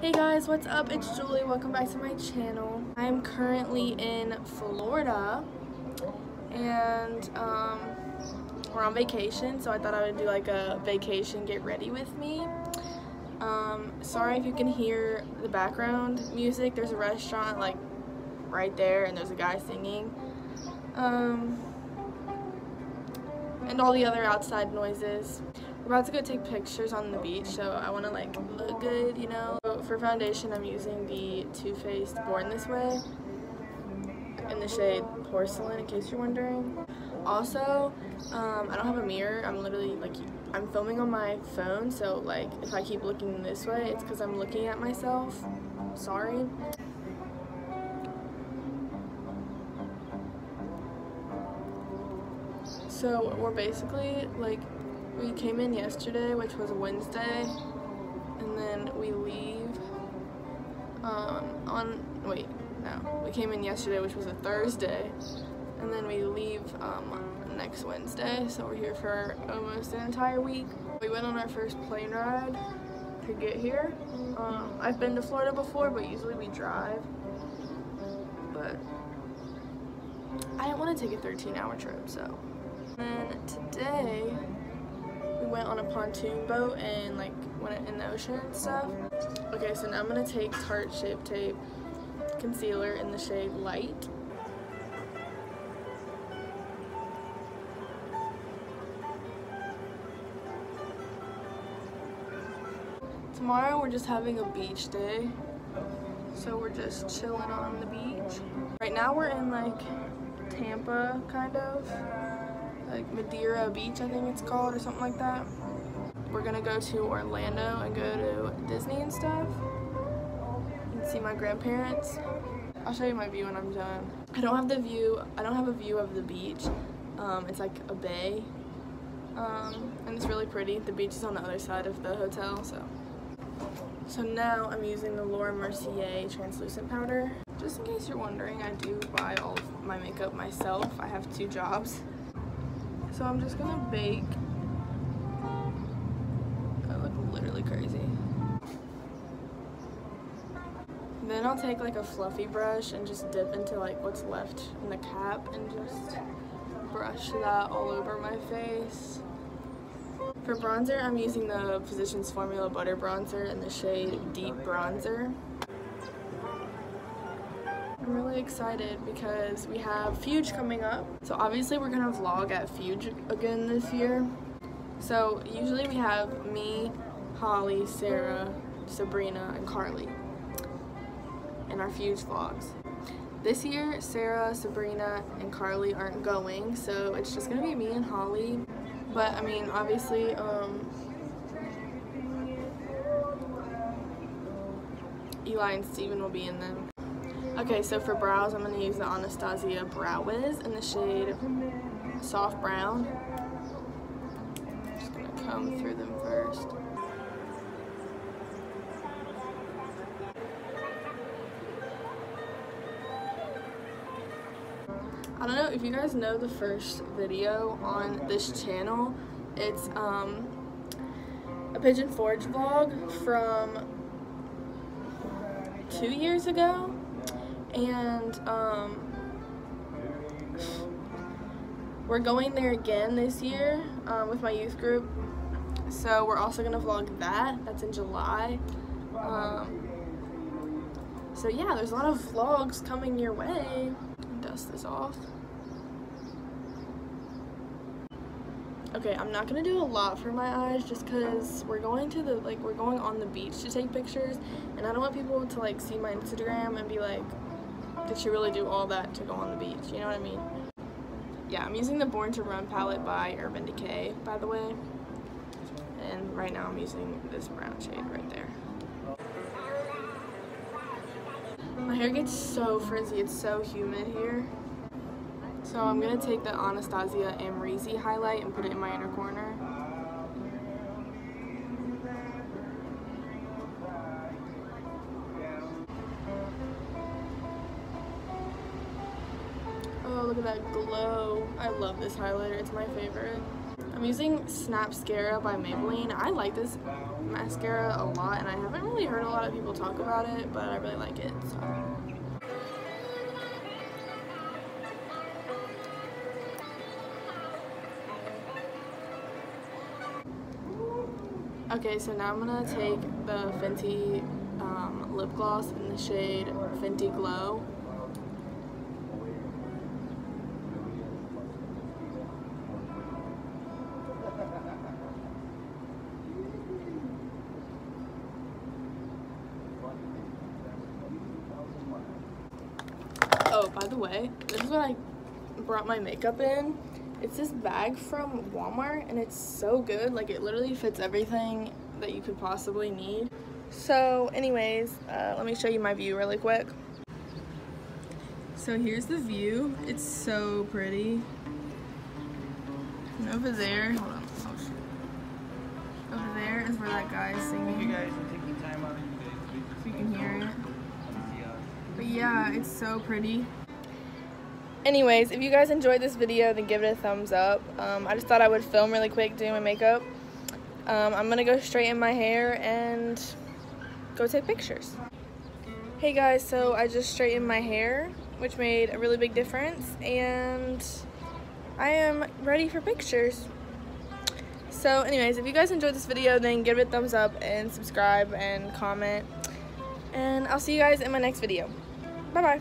Hey guys, what's up? It's Julie. Welcome back to my channel. I'm currently in Florida and we're on vacation, so I thought I would do like a vacation get ready with me. Sorry if you can hear the background music. There's a restaurant like right there and there's a guy singing. And all the other outside noises. We're about to go take pictures on the beach, so I want to like look good, you know. For foundation, I'm using the Too Faced Born This Way in the shade Porcelain, in case you're wondering. Also, I don't have a mirror. I'm literally like, I'm filming on my phone, so like if I keep looking this way, it's because I'm looking at myself. Sorry. So we're basically like, we came in yesterday, which was Wednesday, and then we leave we came in yesterday, which was a Thursday, and then we leave next Wednesday, so we're here for almost an entire week. We went on our first plane ride to get here. I've been to Florida before, but usually we drive, but I didn't want to take a 13-hour trip, so. And then today, we went on a pontoon boat and like went in the ocean and stuff. Okay, so now I'm gonna take Tarte Shape Tape concealer in the shade Light. Tomorrow we're just having a beach day, so we're just chilling on the beach. Right now we're in like Tampa, kind of. Like Madeira Beach, I think it's called, or something like that. We're gonna go to Orlando and go to Disney and stuff and see my grandparents. I'll show you my view when I'm done. I don't have a view of the beach. It's like a bay, and it's really pretty. The beach is on the other side of the hotel, so now I'm using the Laura Mercier translucent powder. Just in case you're wondering, I do buy all of my makeup myself. I have two jobs. So I'm just gonna bake. I look literally crazy. Then I'll take like a fluffy brush and just dip into like what's left in the cap and just brush that all over my face. For bronzer, I'm using the Physicians Formula Butter Bronzer in the shade Deep Bronzer. I'm really excited because we have Fuge coming up. So obviously we're gonna vlog at Fuge again this year. So usually we have me, Holly, Sarah, Sabrina, and Carly in our Fuge vlogs. This year, Sarah, Sabrina, and Carly aren't going, so it's just gonna be me and Holly. But I mean, obviously, Eli and Steven will be in them. Okay, so for brows, I'm going to use the Anastasia Brow Wiz in the shade Soft Brown. I'm just going to comb through them first. I don't know if you guys know the first video on this channel. It's a Pigeon Forge vlog from 2 years ago. And we're going there again this year with my youth group, so we're also gonna vlog that. That's in July. So yeah, there's a lot of vlogs coming your way. Dust this off. Okay, I'm not gonna do a lot for my eyes just because we're going on the beach to take pictures, and I don't want people to like see my Instagram and be like, did she really do all that to go on the beach? You know what I mean? Yeah, I'm using the Born to Run palette by Urban Decay, by the way. And right now I'm using this brown shade right there. My hair gets so frizzy. It's so humid here. So I'm going to take the Anastasia Amrezy highlight and put it in my inner corner. Look at that glow. I love this highlighter, it's my favorite. I'm using Snapscara by Maybelline. I like this mascara a lot, and I haven't really heard a lot of people talk about it, but I really like it, so. Okay, so now I'm going to take the Fenty lip gloss in the shade Fenty Glow. Oh, by the way, this is what I brought my makeup in. It's this bag from Walmart, and it's so good. Like, it literally fits everything that you could possibly need. So anyways, let me show you my view really quick. So here's the view. It's so pretty. And over there, hold on. Oh, shoot. Over there is where that guy is singing. You guys are taking time out of your day. If you can hear it. But yeah, it's so pretty. Anyways, if you guys enjoyed this video, then give it a thumbs up. I just thought I would film really quick doing my makeup. I'm going to go straighten my hair and go take pictures. Hey guys, so I just straightened my hair, which made a really big difference. And I am ready for pictures. So anyways, if you guys enjoyed this video, then give it a thumbs up and subscribe and comment. And I'll see you guys in my next video. Bye-bye.